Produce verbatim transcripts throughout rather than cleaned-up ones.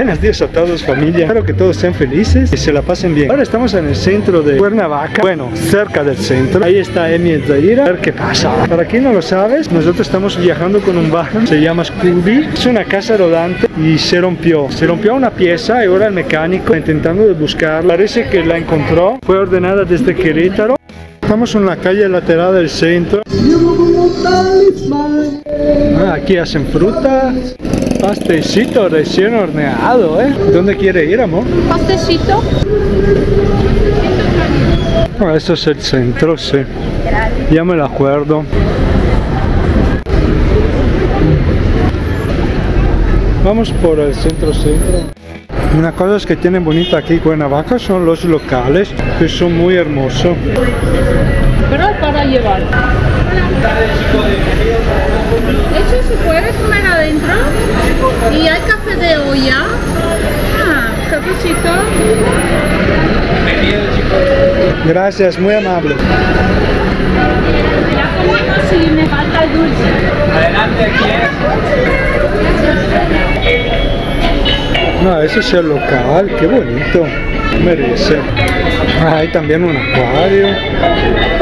Buenos días a todos, familia. Espero que todos estén felices y se la pasen bien. Ahora estamos en el centro de Cuernavaca. Bueno, cerca del centro. Ahí está Emi de Ira. A ver qué pasa. Para quien no lo sabes, nosotros estamos viajando con un van. Se llama Skubi. Es una casa rodante y se rompió. Se rompió una pieza y ahora el mecánico intentando de buscarla. Parece que la encontró. Fue ordenada desde Querétaro. Estamos en la calle lateral del centro. Ah, aquí hacen fruta. Pastecito recién horneado, ¿eh? ¿Dónde quiere ir, amor? Pastecito. Ah, eso es el centro, sí. Ya me lo acuerdo. Vamos por el centro-centro. Una cosa es que tienen bonita aquí Cuernavaca son los locales, que son muy hermosos. Pero para llevar. De hecho, si puedes comer adentro, y hay café de olla. Ah, cafecito. Gracias, muy amable. Ya comemos si me falta el dulce. Adelante, aquí es. No, ese es el local, qué bonito, merece. Hay también un acuario,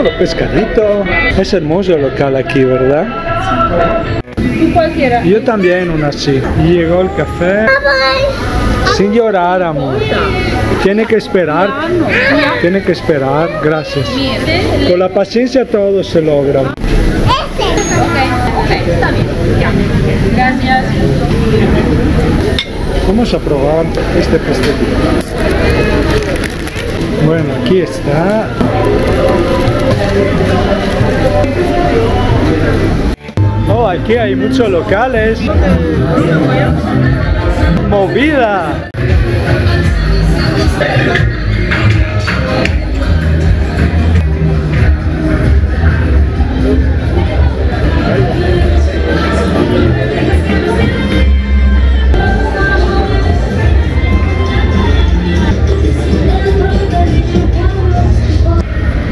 los pescaditos. Es hermoso el local aquí, ¿verdad? Y cualquiera. Yo también una así. Llegó el café. Sin llorar, amor. Tiene que esperar. Tiene que esperar, gracias. Con la paciencia todo se logra. Ok, ok, está bien. Gracias. Vamos a probar este pastel. Bueno, aquí está. Oh, aquí hay muchos locales. Movida.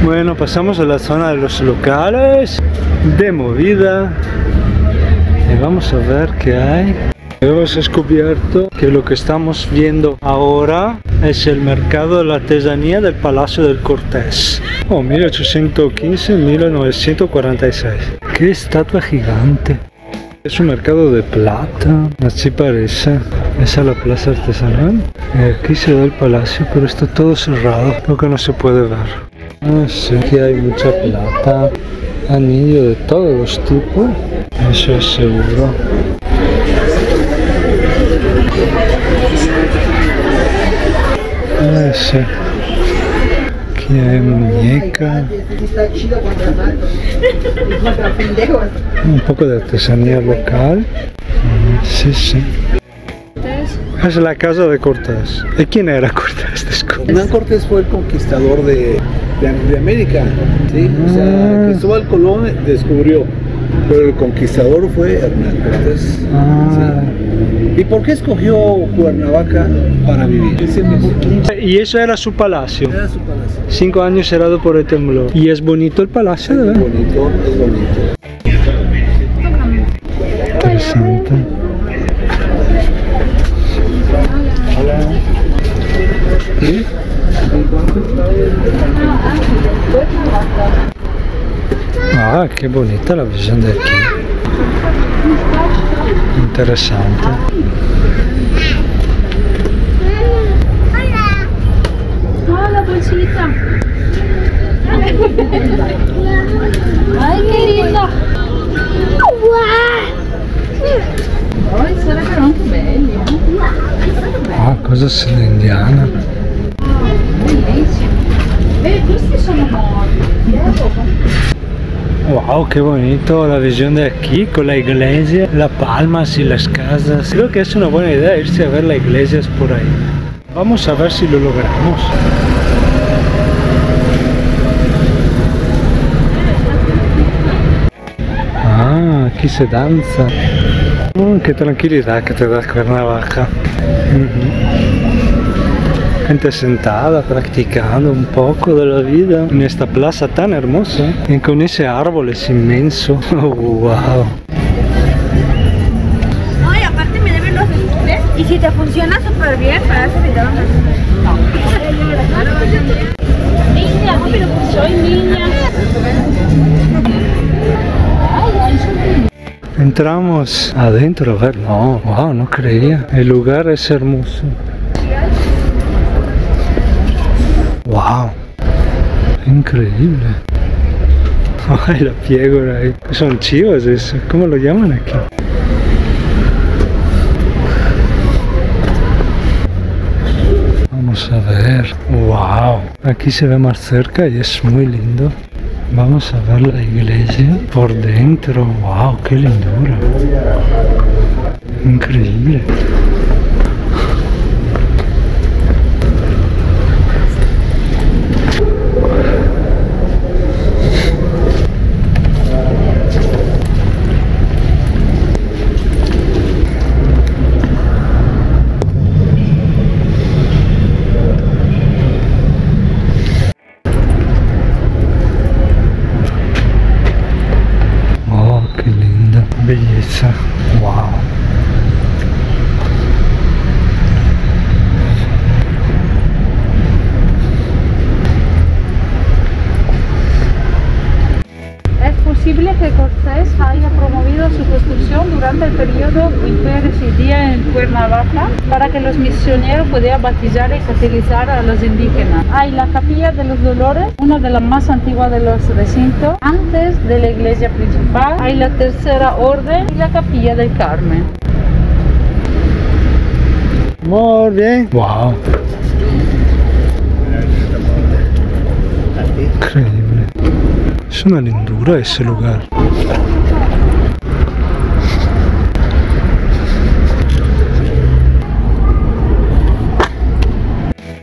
Bueno, pasamos a la zona de los locales de movida y vamos a ver qué hay. Hemos descubierto que lo que estamos viendo ahora es el mercado de la artesanía del Palacio del Cortés. Oh, mil ochocientos quince a mil novecientos cuarenta y seis. ¡Qué estatua gigante! Es un mercado de plata, así parece. Esa es la plaza artesanal. Aquí se ve el palacio, pero está todo cerrado, lo que no se puede ver. Ah, sí, aquí hay mucha plata, anillo de todos los tipos, eso es seguro. Ah, sí. Aquí hay muñeca, un poco de artesanía local. Ah, sí, sí. Es la casa de Cortés. ¿De quién era Cortés? Hernán Cortés fue el conquistador de, de, de América, ¿sí? O sea, Cristóbal Colón descubrió, pero el conquistador fue Hernán Cortés. Ah. ¿Sí? ¿Y por qué escogió Cuernavaca para vivir? Y eso era su palacio. Era su palacio. Cinco años cerrado por el temblor. Y es bonito el palacio, ¿verdad? Es bonito, es bonito. Interesante. ¿Sí? Ah, qué bonita la visión de aquí. Interesante. Hola. Hola, bolsita. Ay, qué linda. Ay, será que non bella. Ah, cosa sudindiana. Wow, qué bonito la visión de aquí con la iglesia, las palmas y las casas. Creo que es una buena idea irse a ver las iglesias por ahí. Vamos a ver si lo logramos. Ah, aquí se danza. Oh, qué tranquilidad que te da Cuernavaca. Gente sentada, practicando un poco de la vida en esta plaza tan hermosa y con ese árbol es inmenso. Oh, wow. Ay, aparte me deben los dulces y si te funciona súper bien, para eso te vamos a... Niña, pero soy niña. Entramos adentro, a ver, no, wow, no creía. El lugar es hermoso. Wow, increíble. Ay, la piedra ahí. Son chivas eso, ¿cómo lo llaman aquí? Vamos a ver, wow. Aquí se ve más cerca y es muy lindo. Vamos a ver la iglesia por dentro, wow, qué lindura. Increíble. Belleza, wow. Es posible que Cortés haya promovido su construcción durante el periodo en que residía en Cuernavaca para que los misioneros pudieran bautizar y fertilizar a los indígenas. Hay la Capilla de los Dolores, una de las más antiguas de los recintos. De la iglesia principal hay la Tercera Orden y la Capilla del Carmen. Muy bien. Wow. Increíble. Es una lindura ese lugar.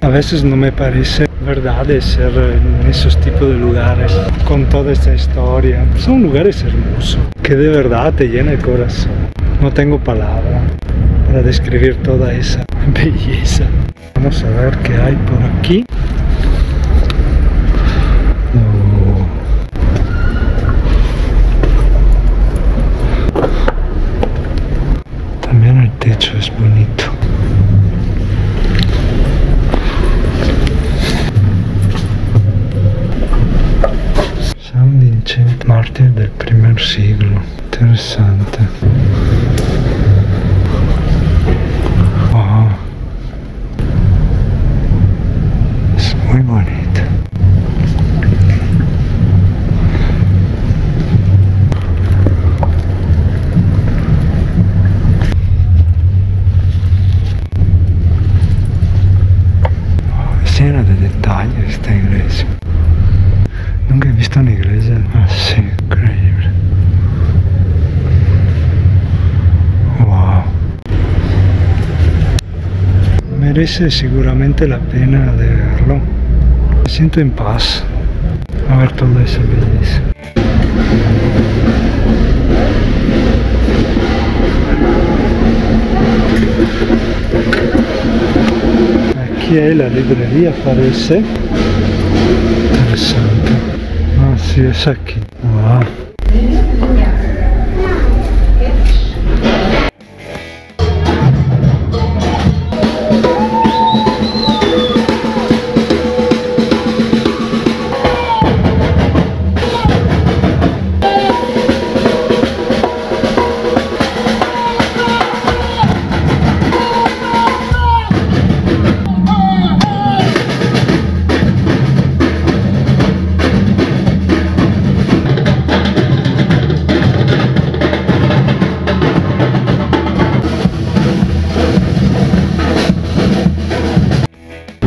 A veces no me parece verdad de ser en esos tipos de lugares con toda esta historia. Son lugares hermosos que de verdad te llena el corazón. No tengo palabra para describir toda esa belleza. Vamos a ver qué hay por aquí. Oh. También el techo es bonito. Mártir del primer siglo, interesante. Wow. Es muy bonito. Oh, es llena de detalles esta iglesia. Nunca he visto una iglesia así, increíble. Wow. Merece seguramente la pena de verlo. Me siento en paz a ver toda esa belleza. Aquí hay la librería, parece. Interesante. Así es aquí. Wow.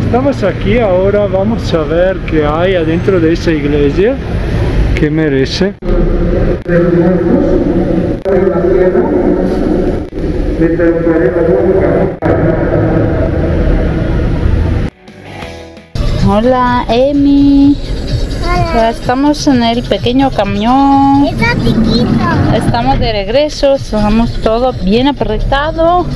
Estamos aquí ahora, vamos a ver qué hay adentro de esa iglesia que merece. Hola, Emi. Hola. Estamos en el pequeño camión. Está chiquito. Estamos de regreso, estamos todo bien apretado.